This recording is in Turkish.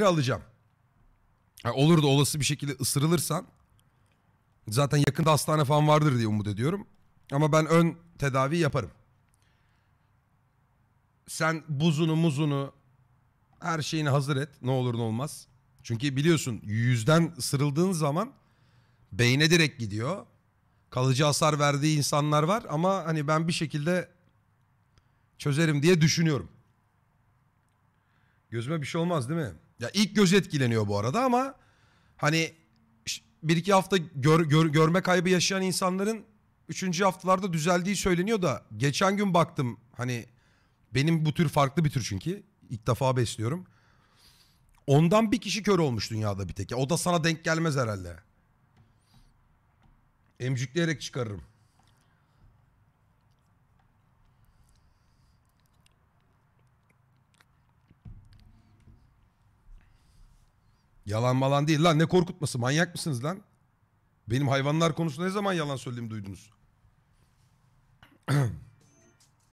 alacağım. Yani olur da olası bir şekilde ısırılırsan zaten yakında hastane falan vardır diye umut ediyorum. Ama ben ön tedavi yaparım. Sen buzunu muzunu her şeyini hazır et. Ne olur ne olmaz. Çünkü biliyorsun yüzden ısırıldığın zaman beyne direkt gidiyor. Kalıcı hasar verdiği insanlar var ama hani ben bir şekilde çözerim diye düşünüyorum. Gözüme bir şey olmaz değil mi? Ya ilk göz etkileniyor bu arada ama hani bir iki hafta görme kaybı yaşayan insanların 3. haftalarda düzeldiği söyleniyor da geçen gün baktım hani benim bu tür farklı bir tür çünkü ilk defa besliyorum. Ondan bir kişi kör olmuş dünyada bir tek. Ya o da sana denk gelmez herhalde. Emcikleyerek çıkarırım. Yalan malan değil lan, ne korkutması, manyak mısınız lan? Benim hayvanlar konusunda ne zaman yalan söylediğimi duydunuz?